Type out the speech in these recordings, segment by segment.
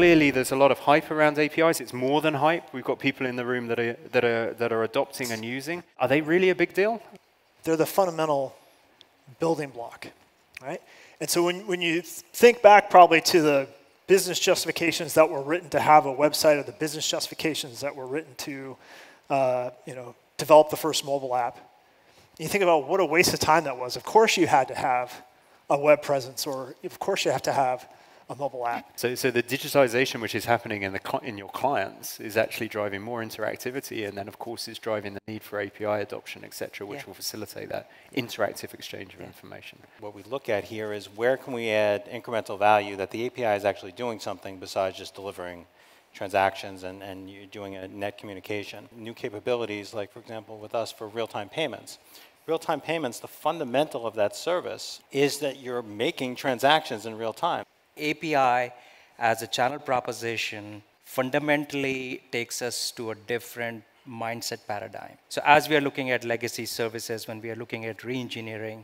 clearly there's a lot of hype around APIs. It's more than hype. We've got people in the room that are adopting and using. Are they really a big deal? They're the fundamental building block, right? And so when you think back probably to the business justifications that were written to have a website, or the business justifications that were written to develop the first mobile app, you think about what a waste of time that was. Of course you had to have a web presence, or of course you have to have a mobile app. So the digitization which is happening in your clients is actually driving more interactivity, and then of course it's driving the need for API adoption, et cetera, which will facilitate that interactive exchange of information. What we look at here is where can we add incremental value that the API is actually doing something besides just delivering transactions and you're doing a net communication. New capabilities, like for example with us for real-time payments. Real-time payments, the fundamental of that service is that you're making transactions in real time. API as a channel proposition fundamentally takes us to a different mindset paradigm. So as we are looking at legacy services, when we are looking at re-engineering,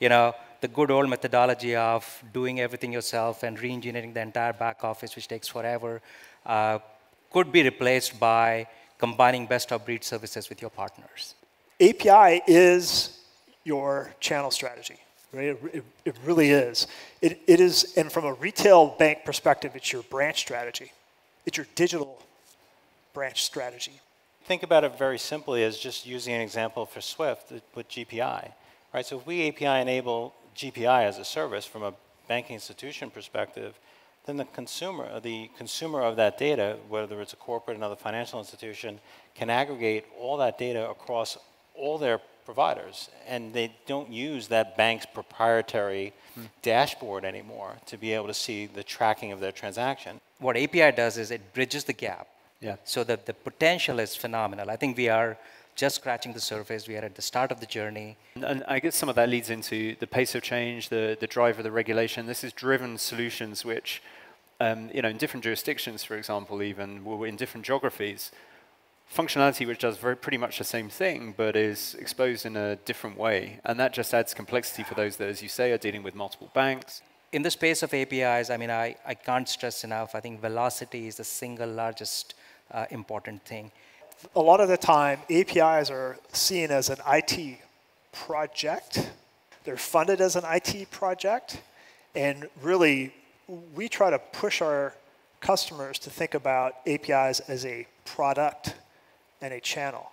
the good old methodology of doing everything yourself and re-engineering the entire back office, which takes forever, could be replaced by combining best-of-breed services with your partners. API is your channel strategy, right? It really is. It is, and from a retail bank perspective, it's your branch strategy. It's your digital branch strategy. Think about it very simply as just using an example for SWIFT with GPI, right? So if we API enable GPI as a service from a banking institution perspective, then the consumer of that data, whether it's a corporate, another financial institution, can aggregate all that data across all their providers, and they don't use that bank's proprietary dashboard anymore to be able to see the tracking of their transaction. What API does is it bridges the gap, so that the potential is phenomenal. I think we are just scratching the surface. We are at the start of the journey. And I guess some of that leads into the pace of change, the drive of the regulation. This has driven solutions which, in different jurisdictions, for example, even, or in different geographies, functionality which does pretty much the same thing, but is exposed in a different way. And that just adds complexity for those that, as you say, are dealing with multiple banks. In the space of APIs, I mean, I can't stress enough, I think velocity is the single largest important thing. A lot of the time, APIs are seen as an IT project. They're funded as an IT project. And really, we try to push our customers to think about APIs as a product and a channel.